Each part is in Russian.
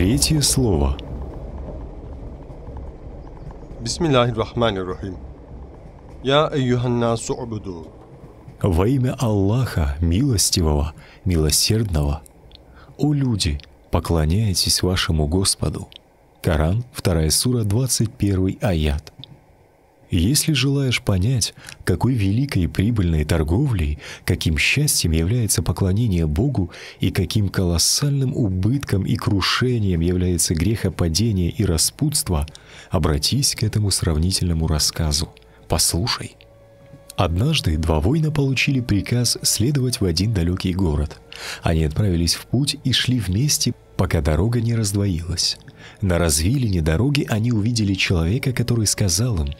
Третье слово. Бисмиллахир-рахманир-рахим. Я айюханнасу убуду. Во имя Аллаха, милостивого, милосердного. О люди, поклоняйтесь вашему Господу. Коран, 2 сура, 21 аят. Если желаешь понять, какой великой и прибыльной торговлей, каким счастьем является поклонение Богу и каким колоссальным убытком и крушением является грехопадение и распутство, обратись к этому сравнительному рассказу. Послушай. Однажды два воина получили приказ следовать в один далекий город. Они отправились в путь и шли вместе, пока дорога не раздвоилась. На развилине дороги они увидели человека, который сказал им: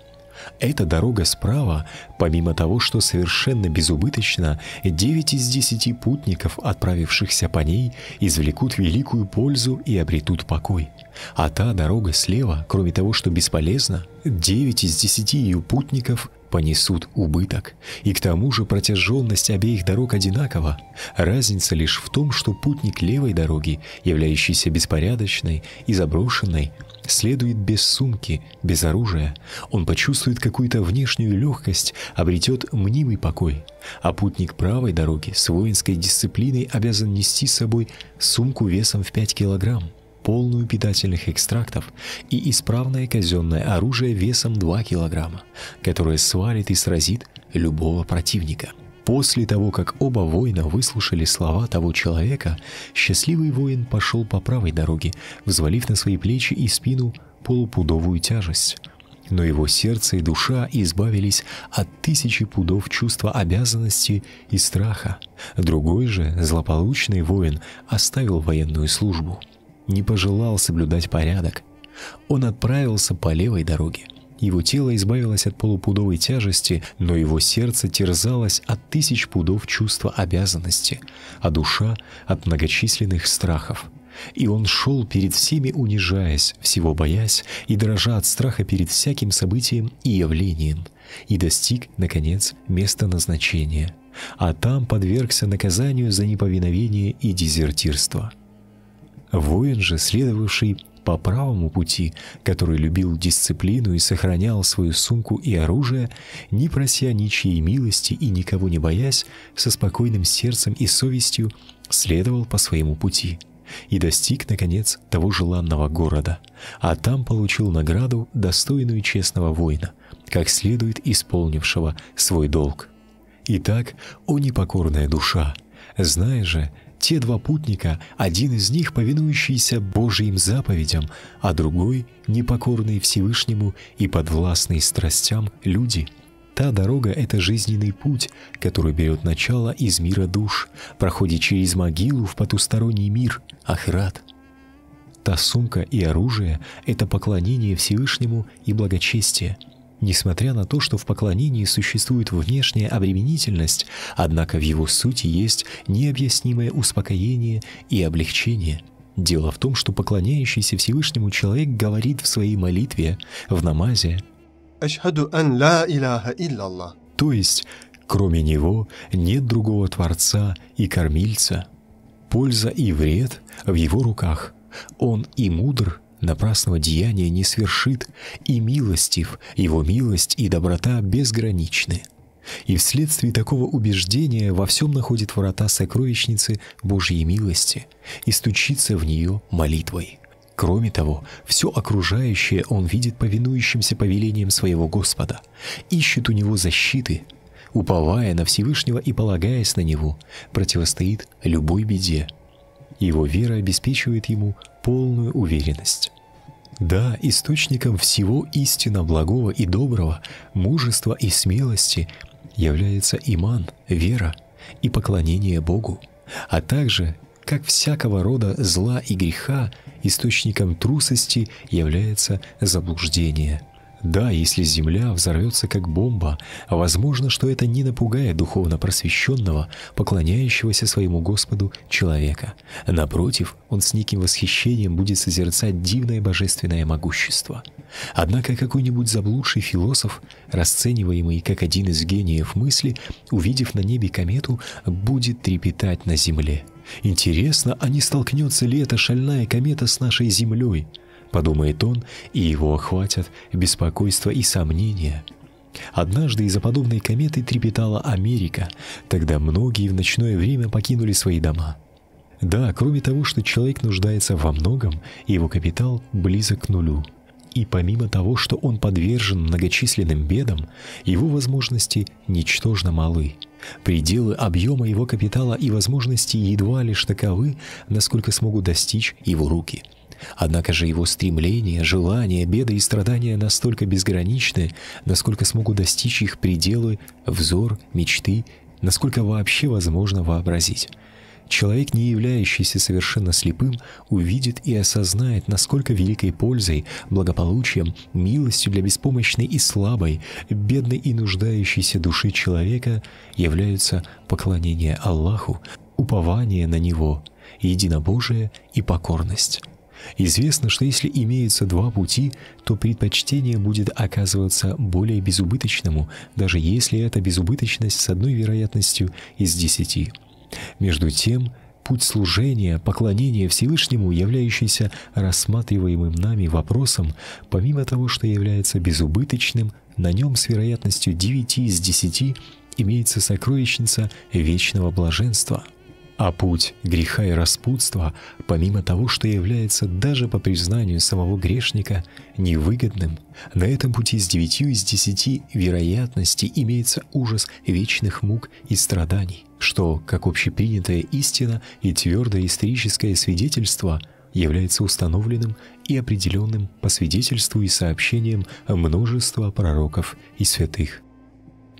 «Эта дорога справа, помимо того, что совершенно безубыточна, 9 из 10 путников, отправившихся по ней, извлекут великую пользу и обретут покой. А та дорога слева, кроме того, что бесполезна, 9 из 10 ее путников понесут убыток. И к тому же протяженность обеих дорог одинакова. Разница лишь в том, что путник левой дороги, являющийся беспорядочной и заброшенной, следует без сумки, без оружия. Он почувствует какую-то внешнюю легкость, обретет мнимый покой. А путник правой дороги с воинской дисциплиной обязан нести с собой сумку весом в 5 килограмм, полную питательных экстрактов и исправное казенное оружие весом 2 килограмма, которое свалит и сразит любого противника». После того, как оба воина выслушали слова того человека, счастливый воин пошел по правой дороге, взвалив на свои плечи и спину полупудовую тяжесть. Но его сердце и душа избавились от 1000 пудов чувства обязанности и страха. Другой же, злополучный воин, оставил военную службу, не пожелал соблюдать порядок. Он отправился по левой дороге. Его тело избавилось от полупудовой тяжести, но его сердце терзалось от 1000 пудов чувства обязанности, а душа — от многочисленных страхов. И он шел перед всеми, унижаясь, всего боясь и дрожа от страха перед всяким событием и явлением, и достиг, наконец, места назначения, а там подвергся наказанию за неповиновение и дезертирство. Воин же, следовавший по правому пути, который любил дисциплину и сохранял свою сумку и оружие, не прося ничьей милости и никого не боясь, со спокойным сердцем и совестью следовал по своему пути и достиг, наконец, того желанного города, а там получил награду, достойную честного воина, как следует исполнившего свой долг. Итак, о непокорная душа, знай же, те два путника, один из них повинующийся Божьим заповедям, а другой непокорный Всевышнему и подвластный страстям люди. Та дорога — это жизненный путь, который берет начало из мира душ, проходит через могилу в потусторонний мир, ахират. Та сумка и оружие — это поклонение Всевышнему и благочестие. Несмотря на то, что в поклонении существует внешняя обременительность, однако в его сути есть необъяснимое успокоение и облегчение. Дело в том, что поклоняющийся Всевышнему человек говорит в своей молитве, в намазе: «Ашхаду ан ла илляха илляллах», то есть «кроме него нет другого Творца и Кормильца». Польза и вред в его руках. Он и мудр, напрасного деяния не свершит, и милостив, его милость и доброта безграничны. И вследствие такого убеждения во всем находит врата сокровищницы Божьей милости и стучится в нее молитвой. Кроме того, все окружающее он видит повинующимся повелениям своего Господа, ищет у него защиты, уповая на Всевышнего и полагаясь на него, противостоит любой беде. Его вера обеспечивает ему полную уверенность. Да, источником всего истинно благого и доброго, мужества и смелости является иман, вера и поклонение Богу, а также, как всякого рода зла и греха, источником трусости является заблуждение. Да, если земля взорвется как бомба, возможно, что это не напугает духовно просвещенного, поклоняющегося своему Господу человека. Напротив, он с неким восхищением будет созерцать дивное божественное могущество. Однако какой-нибудь заблудший философ, расцениваемый как один из гениев мысли, увидев на небе комету, будет трепетать на земле. «Интересно, а не столкнется ли эта шальная комета с нашей землей?» подумает он, и его охватят беспокойство и сомнения. Однажды из-за подобной кометы трепетала Америка, тогда многие в ночное время покинули свои дома. Да, кроме того, что человек нуждается во многом, его капитал близок к нулю. И помимо того, что он подвержен многочисленным бедам, его возможности ничтожно малы. Пределы объема его капитала и возможности едва лишь таковы, насколько смогут достичь его руки. Однако же его стремления, желания, беды и страдания настолько безграничны, насколько смогут достичь их пределы, взор, мечты, насколько вообще возможно вообразить. Человек, не являющийся совершенно слепым, увидит и осознает, насколько великой пользой, благополучием, милостью для беспомощной и слабой, бедной и нуждающейся души человека являются поклонение Аллаху, упование на Него, единобожие и покорность. Известно, что если имеются два пути, то предпочтение будет оказываться более безубыточному, даже если это безубыточность с одной вероятностью из 10. Между тем, путь служения, поклонения Всевышнему, являющийся рассматриваемым нами вопросом, помимо того, что является безубыточным, на нем с вероятностью 9 из 10 имеется сокровищница вечного блаженства. А путь греха и распутства, помимо того, что является даже по признанию самого грешника невыгодным, на этом пути с 9 из 10 вероятностей имеется ужас вечных мук и страданий, что, как общепринятая истина и твердое историческое свидетельство, является установленным и определенным по свидетельству и сообщениям множества пророков и святых.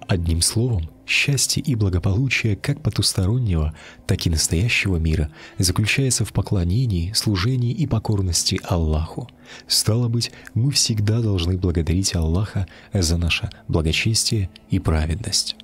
Одним словом, счастье и благополучие как потустороннего, так и настоящего мира заключается в поклонении, служении и покорности Аллаху. Стало быть, мы всегда должны благодарить Аллаха за наше благочестие и праведность.